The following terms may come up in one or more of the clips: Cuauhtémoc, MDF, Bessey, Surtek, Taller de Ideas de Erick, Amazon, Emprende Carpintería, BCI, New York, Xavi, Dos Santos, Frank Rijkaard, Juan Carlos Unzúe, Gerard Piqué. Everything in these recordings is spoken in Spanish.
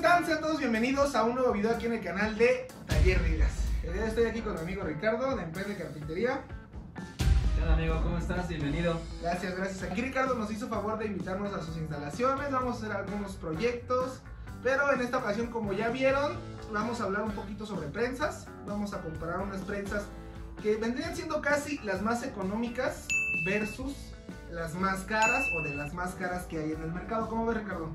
están? Sean todos bienvenidos a un nuevo video aquí en el canal de Taller de Ideas. El día de hoy estoy aquí con mi amigo Ricardo de Emprende Carpintería. Hola amigo, ¿cómo estás? Bienvenido. Gracias, gracias. Aquí Ricardo nos hizo favor de invitarnos a sus instalaciones, vamos a hacer algunos proyectos, pero en esta ocasión, como ya vieron, vamos a hablar un poquito sobre prensas. Vamos a comparar unas prensas que vendrían siendo casi las más económicas versus las más caras o de las más caras que hay en el mercado. ¿Cómo ves, Ricardo?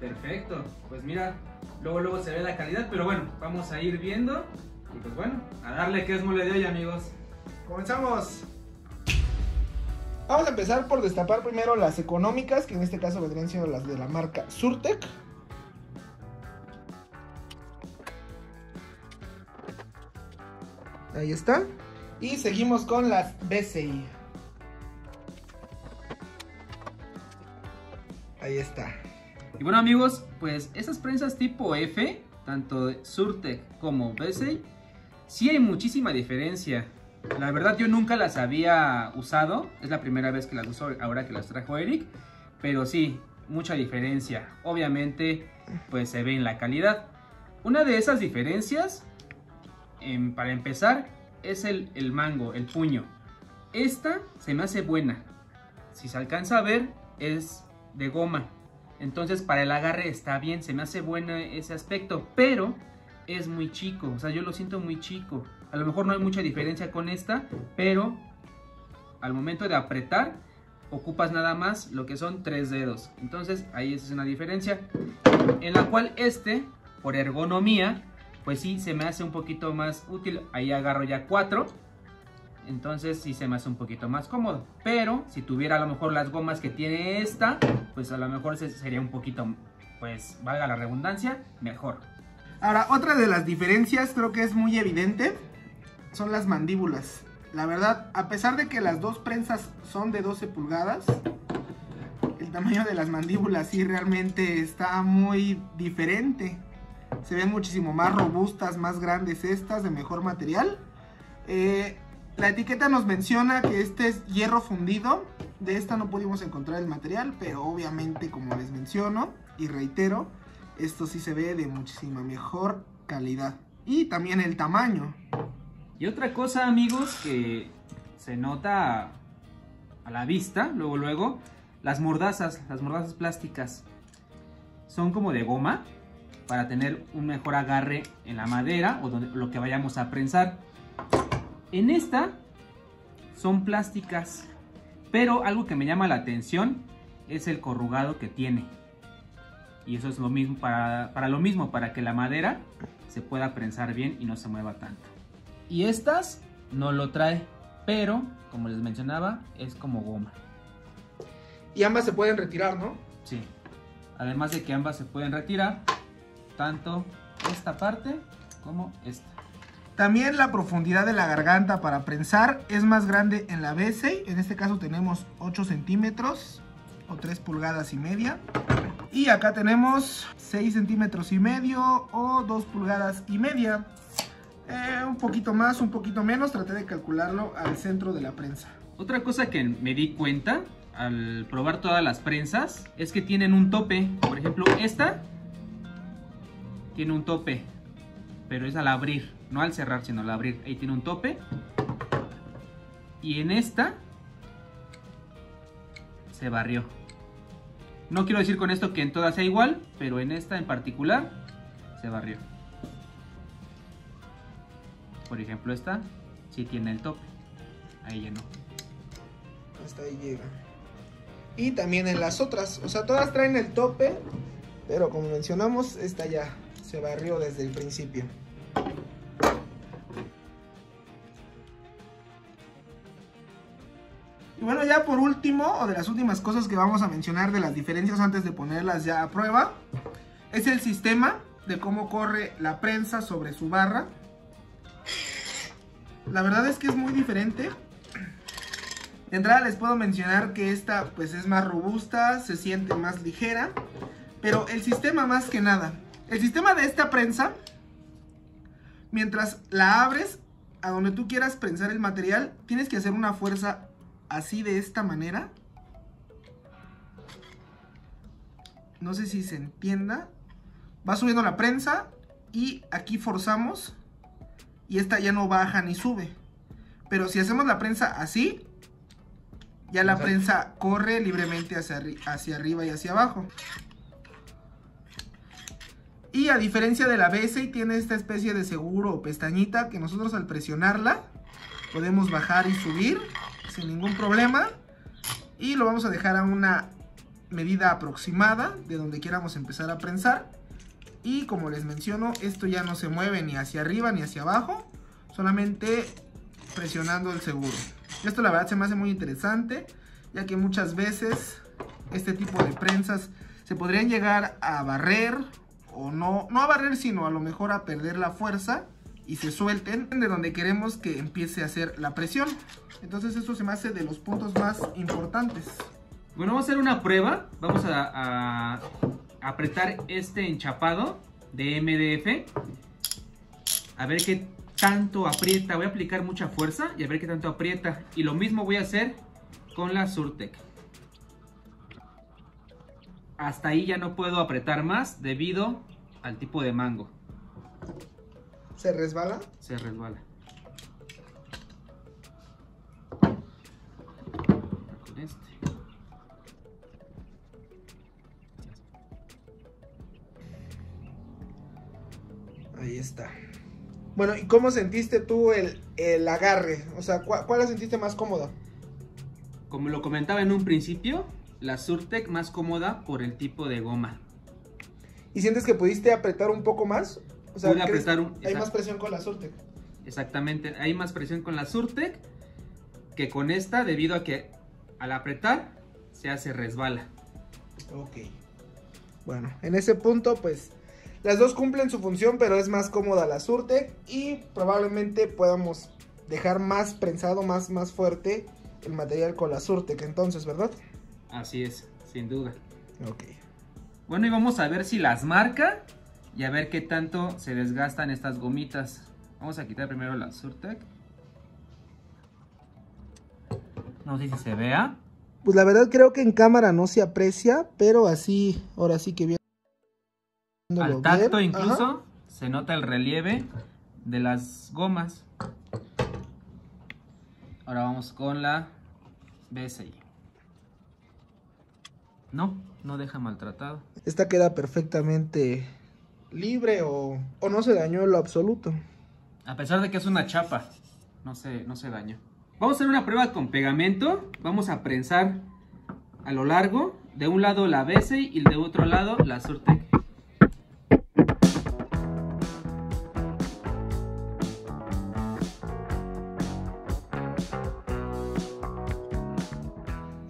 Perfecto, pues mira, luego se ve la calidad, pero bueno, vamos a ir viendo y pues bueno, a darle que es mole de hoy, amigos. ¡Comenzamos! Vamos a empezar por destapar primero las económicas, que en este caso vendrían siendo las de la marca Surtek. Ahí está. Y seguimos con las BCI. Ahí está. Y bueno amigos, pues estas prensas tipo F, tanto de Surtek como Bessey, sí hay muchísima diferencia. La verdad yo nunca las había usado, es la primera vez que las uso ahora que las trajo Erick, pero sí, mucha diferencia. Obviamente, pues se ve en la calidad. Una de esas diferencias, para empezar, es el mango, el puño. Esta se me hace buena. Si se alcanza a ver, es de goma. Entonces para el agarre está bien, se me hace buena ese aspecto, pero es muy chico, o sea yo lo siento muy chico. A lo mejor no hay mucha diferencia con esta, pero al momento de apretar ocupas nada más lo que son 3 dedos. Entonces ahí es una diferencia en la cual por ergonomía, pues sí se me hace un poquito más útil. Ahí agarro ya 4, entonces sí se me hace un poquito más cómodo, pero si tuviera a lo mejor las gomas que tiene esta, pues a lo mejor sería un poquito, pues valga la redundancia, mejor. Ahora, otra de las diferencias, creo que es muy evidente, son las mandíbulas. La verdad, a pesar de que las dos prensas son de 12 pulgadas, el tamaño de las mandíbulas sí realmente está muy diferente. Se ven muchísimo más robustas, más grandes estas, de mejor material. La etiqueta nos menciona que este es hierro fundido. De esta no pudimos encontrar el material, pero obviamente, como les menciono y reitero, esto sí se ve de muchísima mejor calidad. Y también el tamaño. Y otra cosa, amigos, que se nota a la vista, luego, las mordazas plásticas. Son como de goma para tener un mejor agarre en la madera o lo que vayamos a prensar. En esta son plásticas, pero algo que me llama la atención es el corrugado que tiene. Y eso es lo mismo para que la madera se pueda prensar bien y no se mueva tanto. Y estas no lo trae, pero como les mencionaba, es como goma. Y ambas se pueden retirar, ¿no? Sí, además de que ambas se pueden retirar, tanto esta parte como esta. También la profundidad de la garganta para prensar es más grande en la Bessey. En este caso tenemos 8 centímetros o 3,5 pulgadas. Y acá tenemos 6,5 centímetros o 2,5 pulgadas. Un poquito más, un poquito menos, traté de calcularlo al centro de la prensa. Otra cosa que me di cuenta al probar todas las prensas es que tienen un tope. Por ejemplo, esta tiene un tope, pero es al abrir, no al cerrar, sino al abrir. Ahí tiene un tope. Y en esta se barrió. No quiero decir con esto que en todas sea igual, pero en esta en particular se barrió. Por ejemplo, esta sí tiene el tope. Ahí ya no. Hasta ahí llega. Y también en las otras, o sea, todas traen el tope, pero como mencionamos, esta ya se barrió desde el principio. Y bueno, ya por último, o de las últimas cosas que vamos a mencionar de las diferencias antes de ponerlas ya a prueba, es el sistema de cómo corre la prensa sobre su barra. La verdad es que es muy diferente. De entrada les puedo mencionar que esta pues es más robusta, se siente más ligera, pero el sistema más que nada. El sistema de esta prensa, mientras la abres a donde tú quieras prensar el material, tienes que hacer una fuerza así de esta manera. No sé si se entienda. va subiendo la prensa y aquí forzamos y esta ya no baja ni sube. Pero si hacemos la prensa así, ya la prensa corre libremente hacia arriba y hacia abajo. Y a diferencia de la BCI, tiene esta especie de seguro o pestañita que nosotros al presionarla podemos bajar y subir sin ningún problema. Y lo vamos a dejar a una medida aproximada de donde queramos empezar a prensar. Y como les menciono, esto ya no se mueve ni hacia arriba ni hacia abajo, solamente presionando el seguro. Esto la verdad se me hace muy interesante, ya que muchas veces este tipo de prensas se podrían llegar a barrer, o no a barrer, sino a lo mejor a perder la fuerza y se suelten de donde queremos que empiece a hacer la presión. Entonces esto se me hace de los puntos más importantes. Bueno, vamos a hacer una prueba. Vamos a apretar este enchapado de MDF, a ver qué tanto aprieta. Voy a aplicar mucha fuerza y a ver qué tanto aprieta. Y lo mismo voy a hacer con la Surtek. Hasta ahí ya no puedo apretar más debido al tipo de mango. ¿Se resbala? Se resbala. Con este. Ahí está. Bueno, ¿y cómo sentiste tú el agarre? O sea, ¿cuál la sentiste más cómoda? Como lo comentaba en un principio, la Surtek más cómoda por el tipo de goma. ¿Y sientes que pudiste apretar un poco más? O sea, pude apretar un... Hay más presión con la Surtek. Exactamente, hay más presión con la Surtek que con esta, debido a que al apretar se hace resbala. Ok. Bueno, en ese punto pues las dos cumplen su función, pero es más cómoda la Surtek y probablemente podamos dejar más prensado, más fuerte el material con la Surtek entonces, ¿verdad? Así es, sin duda. Ok. Bueno, y vamos a ver si las marca y a ver qué tanto se desgastan estas gomitas. Vamos a quitar primero la Surtek. No sé si se vea. Pues la verdad creo que en cámara no se aprecia, pero así, ahora sí que bien. Al tacto bien, incluso, ajá, se nota el relieve de las gomas. Ahora vamos con la BCI. No deja maltratado. Esta queda perfectamente libre o no se dañó en lo absoluto. A pesar de que es una chapa, no se dañó. Vamos a hacer una prueba con pegamento. Vamos a prensar a lo largo. De un lado la BCI y de otro lado la Surtek.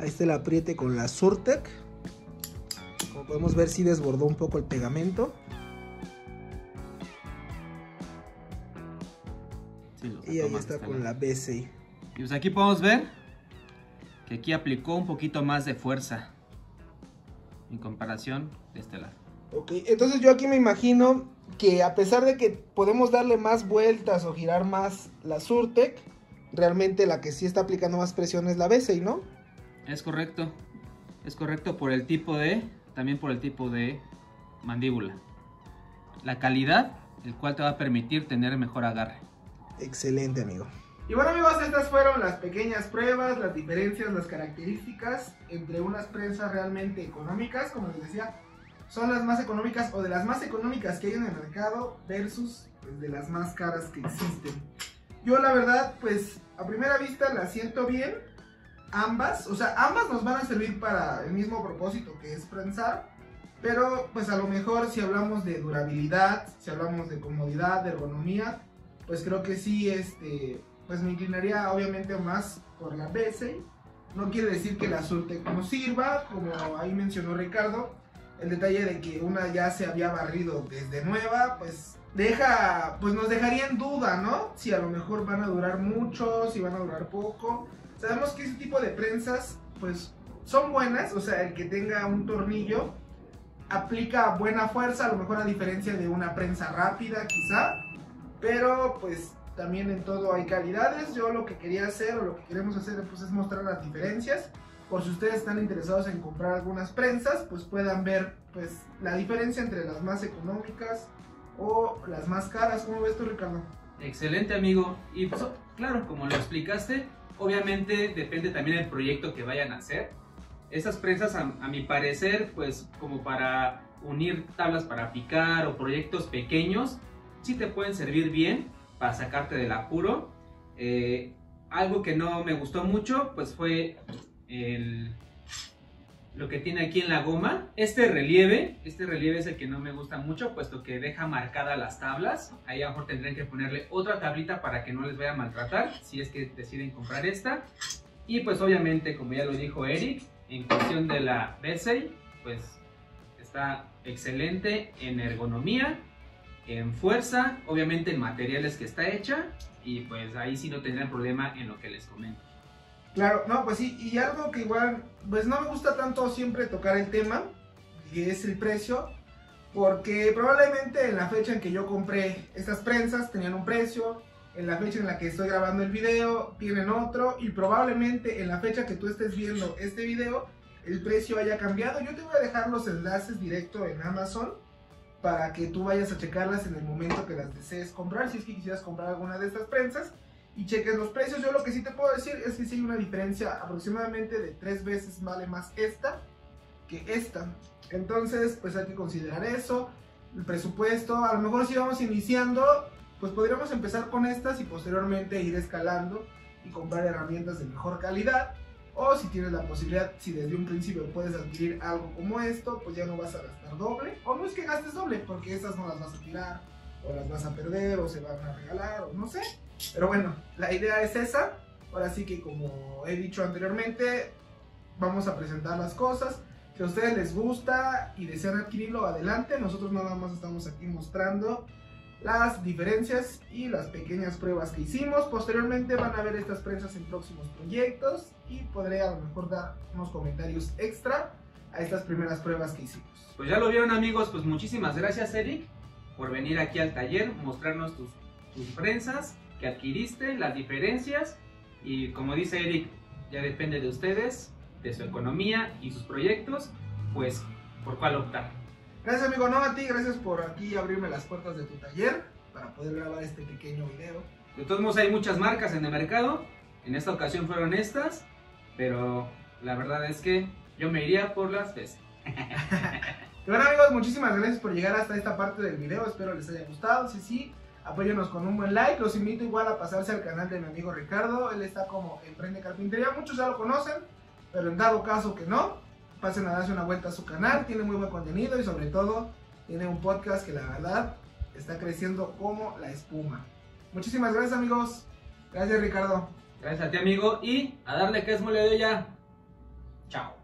Ahí está el apriete con la Surtek. Como podemos ver, sí desbordó un poco el pegamento. Sí, y ahí está con la BCI. Y pues aquí podemos ver que aquí aplicó un poquito más de fuerza en comparación de este lado. Ok, entonces yo aquí me imagino que a pesar de que podemos darle más vueltas o girar más la Surtek, realmente la que sí está aplicando más presión es la BCI, ¿no? Es correcto por el tipo de, también por el tipo de mandíbula. La calidad, el cual te va a permitir tener mejor agarre. Excelente, amigo. Y bueno, amigos, estas fueron las pequeñas pruebas, las diferencias, las características entre unas prensas realmente económicas, como les decía, son las más económicas o de las más económicas que hay en el mercado versus pues, de las más caras que existen. Yo la verdad, pues a primera vista la siento bien. Ambas, o sea, ambas nos van a servir para el mismo propósito que es prensar, pero pues a lo mejor si hablamos de durabilidad, si hablamos de comodidad, de ergonomía, pues creo que sí, pues me inclinaría obviamente más por la BCI. No quiere decir que la Surtek no sirva, como ahí mencionó Ricardo, el detalle de que una ya se había barrido desde nueva, pues deja, pues nos dejaría en duda, ¿no? Si a lo mejor van a durar mucho, si van a durar poco. Sabemos que ese tipo de prensas, pues, son buenas, o sea, el que tenga un tornillo aplica buena fuerza, a lo mejor a diferencia de una prensa rápida, quizá, pero, pues, también en todo hay calidades. Yo lo que quería hacer, o lo que queremos hacer, pues, es mostrar las diferencias. por si ustedes están interesados en comprar algunas prensas, pues puedan ver pues la diferencia entre las más económicas o las más caras. ¿Cómo ves tú, Ricardo? Excelente, amigo. Y pues claro, como lo explicaste, obviamente depende también del proyecto que vayan a hacer. Esas prensas, a mi parecer, pues como para unir tablas para picar o proyectos pequeños, sí te pueden servir bien para sacarte del apuro. Algo que no me gustó mucho pues fue lo que tiene aquí en la goma. Este relieve es el que no me gusta mucho, puesto que deja marcadas las tablas. Ahí a lo mejor tendrían que ponerle otra tablita para que no les vaya a maltratar, si es que deciden comprar esta. Y pues obviamente, como ya lo dijo Erick, en cuestión de la Bessey, pues está excelente en ergonomía, en fuerza, obviamente en materiales que está hecha, y pues ahí sí no tendrán problema en lo que les comento. Claro, no, pues sí, y algo que igual, pues no me gusta tanto siempre tocar el tema, que es el precio, porque probablemente en la fecha en que yo compré estas prensas tenían un precio, en la fecha en la que estoy grabando el video tienen otro, y probablemente en la fecha que tú estés viendo este video, el precio haya cambiado. Yo te voy a dejar los enlaces directo en Amazon, para que tú vayas a checarlas en el momento que las desees comprar, si es que quisieras comprar alguna de estas prensas, y cheques los precios. Yo lo que sí te puedo decir es que sí hay una diferencia, aproximadamente de 3 veces vale más esta que esta. Entonces pues hay que considerar eso, el presupuesto. A lo mejor si vamos iniciando, pues podríamos empezar con estas y posteriormente ir escalando y comprar herramientas de mejor calidad. O si tienes la posibilidad, si desde un principio puedes adquirir algo como esto, pues ya no vas a gastar doble. O no es que gastes doble, porque estas no las vas a tirar, o las vas a perder, o se van a regalar, o no sé. Pero bueno, la idea es esa. Ahora sí que, como he dicho anteriormente, vamos a presentar las cosas. Si a ustedes les gusta y desean adquirirlo, adelante. Nosotros nada más estamos aquí mostrando las diferencias y las pequeñas pruebas que hicimos. Posteriormente van a ver estas prensas en próximos proyectos y podré a lo mejor dar unos comentarios extra a estas primeras pruebas que hicimos. Pues ya lo vieron, amigos, pues muchísimas gracias, Erick, por venir aquí al taller, mostrarnos tus prensas que adquiriste, las diferencias, y como dice Erick, ya depende de ustedes, de su economía y sus proyectos, pues por cuál optar. Gracias, amigo. No, a ti, gracias por aquí abrirme las puertas de tu taller para poder grabar este pequeño video. De todos modos, hay muchas marcas en el mercado. En esta ocasión fueron estas, pero la verdad es que yo me iría por las Bessey. Bueno, amigos, muchísimas gracias por llegar hasta esta parte del video. Espero les haya gustado. Si sí, apóyanos con un buen like. Los invito igual a pasarse al canal de mi amigo Ricardo. Él está como Emprende Carpintería. Muchos ya lo conocen, pero en dado caso que no, pasen a darse una vuelta a su canal, tiene muy buen contenido y sobre todo tiene un podcast que la verdad está creciendo como la espuma. Muchísimas gracias, amigos. Gracias, Ricardo. Gracias a ti, amigo, y a darle que es mole de olla. Chao.